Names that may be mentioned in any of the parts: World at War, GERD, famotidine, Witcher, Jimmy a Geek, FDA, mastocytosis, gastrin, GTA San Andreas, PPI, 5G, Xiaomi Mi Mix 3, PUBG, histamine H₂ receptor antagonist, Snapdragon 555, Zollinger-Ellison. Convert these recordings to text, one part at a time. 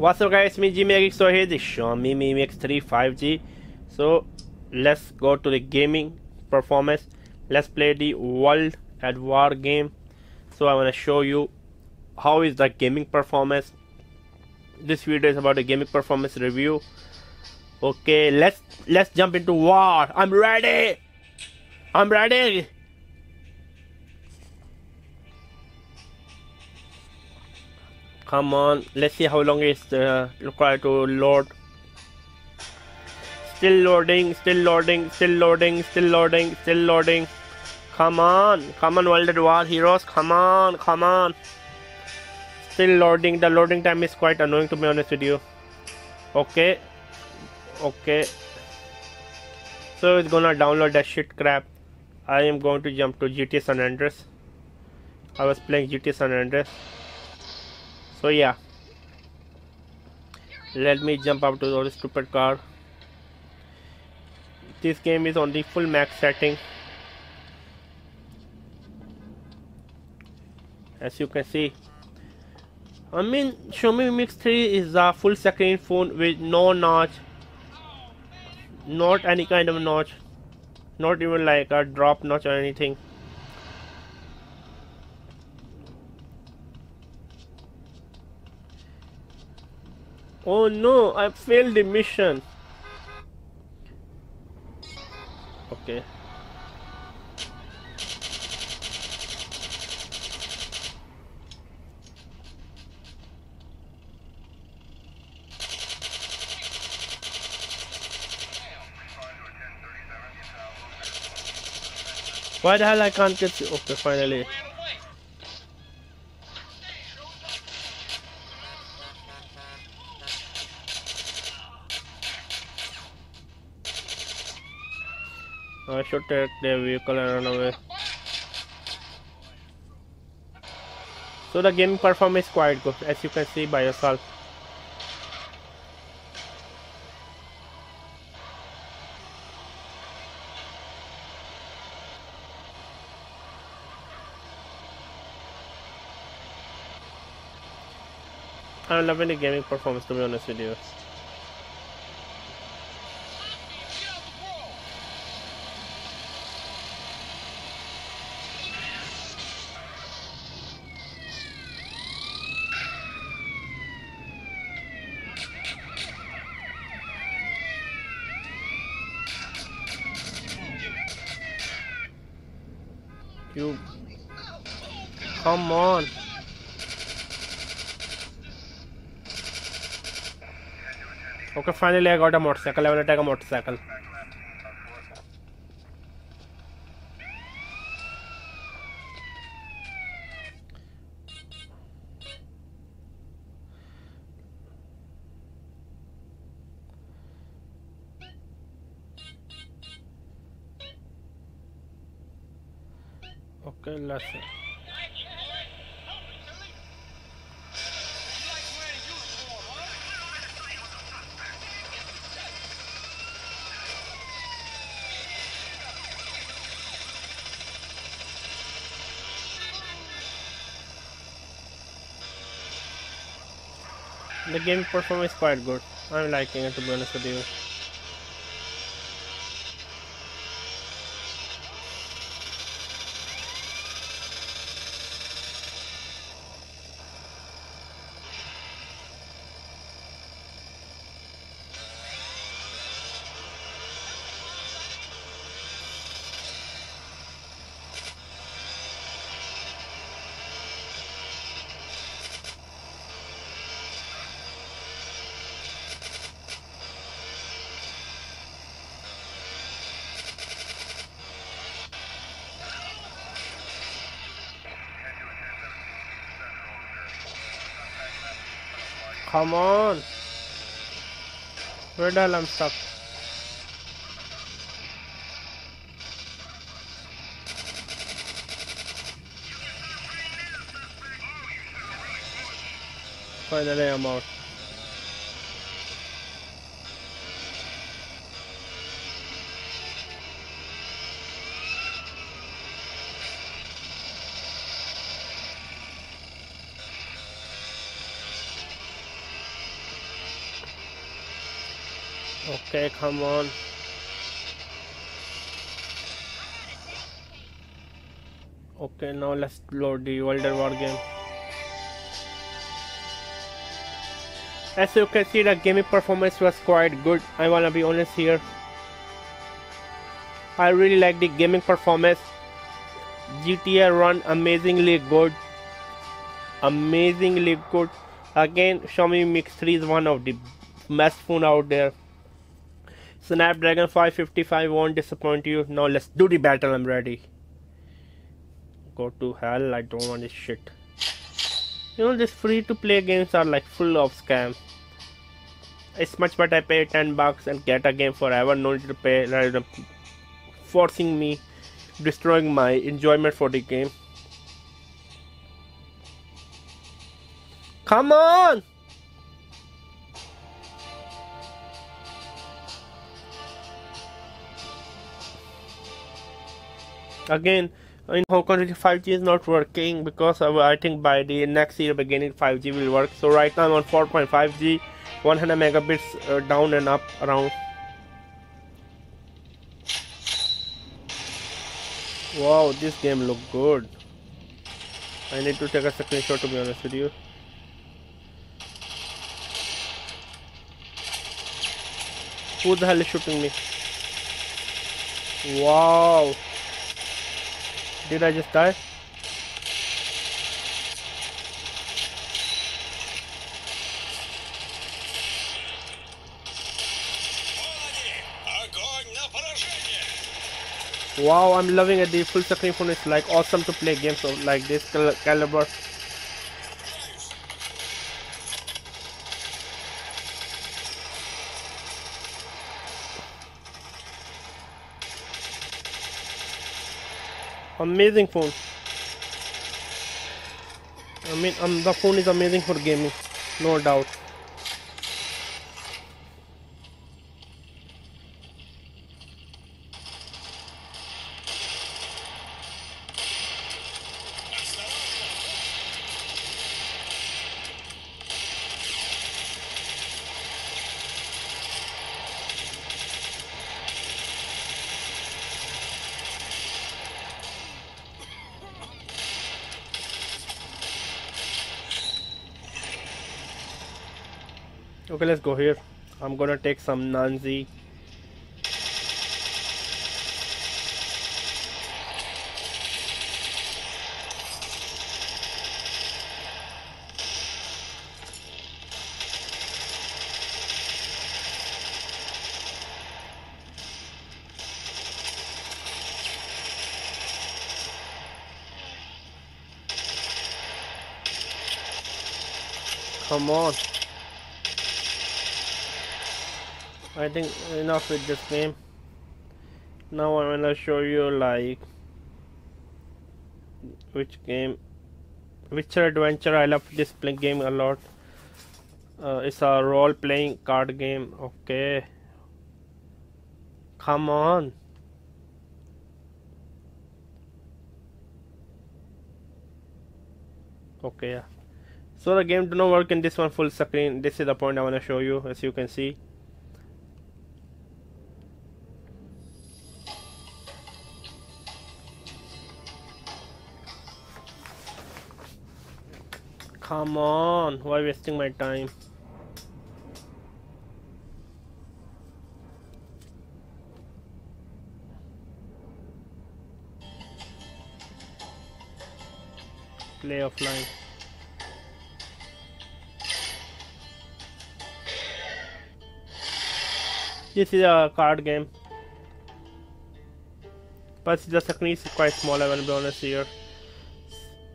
What's up guys, me Jimmy a Geek. So here the Xiaomi Mi Mix 3 5G. So let's go to the gaming performance. Let's play the World at War game. So I want to show you how is the gaming performance. This video is about the gaming performance review. Okay, let's jump into war. I'm ready. I'm ready. Come on, let's see how long it's required to load. Still loading, still loading, still loading, still loading, still loading. Come on, come on, World at War heroes, come on, come on. Still loading, the loading time is quite annoying to be honest with you. Okay, okay. So it's gonna download that shit crap. I am going to jump to GTA San Andreas. I was playing GTA San Andreas. So yeah, let me jump up to the stupid car. This game is on the full max setting. As you can see, I mean Xiaomi Mi Mix 3 is a full screen phone with no notch, not any kind of notch, not even like a drop notch or anything. Oh no, I failed the mission. Okay. Why the hell I can't get you? Okay, finally. I should take the vehicle and run away. So the game performance is quite good, as you can see by yourself. I'm loving the gaming performance to be honest with you. You come on. Okay, finally I got a motorcycle. I want to take a motorcycle. Okay, let's see. The game performance is quite good. I'm liking it to be honest with you. Come on! Where the hell I'm stuck? Finally I'm out. Okay, come on. Okay, now let's load the World at War game. As you can see, the gaming performance was quite good. I wanna be honest here. I really like the gaming performance. GTA run amazingly good. Amazingly good. Again, Xiaomi Mi Mix 3 is one of the best phone out there. Snapdragon 555 won't disappoint you. Now let's do the battle. I'm ready. Go to hell, I don't want this shit. You know, these free to play games are like full of scam. It's much better I pay 10 bucks and get a game forever, no need to pay, rather than forcing me, destroying my enjoyment for the game. Come on! Again, in Hong Kong 5G is not working, because I think by the next year beginning 5G will work. So right now I'm on 4.5G, 100 megabits down and up around. Wow, this game looks good. I need to take a screenshot, to be honest with you. Who the hell is shooting me? Wow. Did I just die? Wow, I'm loving it. The full screen phone is like awesome to play games of like this caliber. Amazing phone. I mean, the phone is amazing for gaming, no doubt. Okay, let's go here. I'm gonna take some Nanzi. Come on. I think enough with this game. Now I'm gonna show you like which game, Witcher Adventure. I love this play game a lot. It's a role-playing card game. Okay, come on. Okay, yeah. So the game do not work in this one full screen. This is the point I wanna show you. As you can see. Come on, why wasting my time? Play offline. This is a card game. But the screen is quite small, I will be honest here.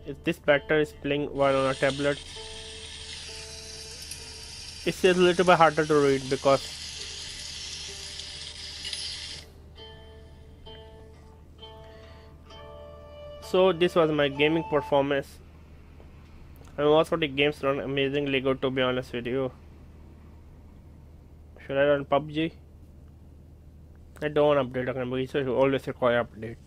If this better is playing while on a tablet, it's a little bit harder to read because so this was my gaming performance, and also the games run amazingly good, to be honest with you. Should I run PUBG? I don't want to update again, but it always require update.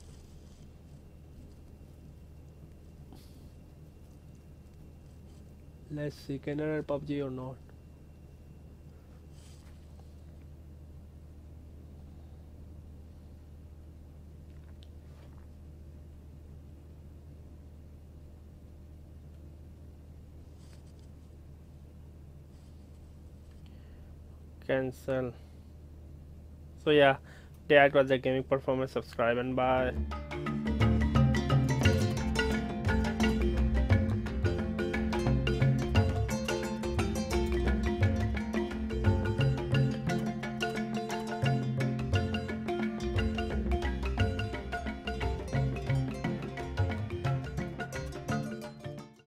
Let's see, can I run PUBG or not? cancel. So yeah, that was the gaming performance. Subscribe and bye.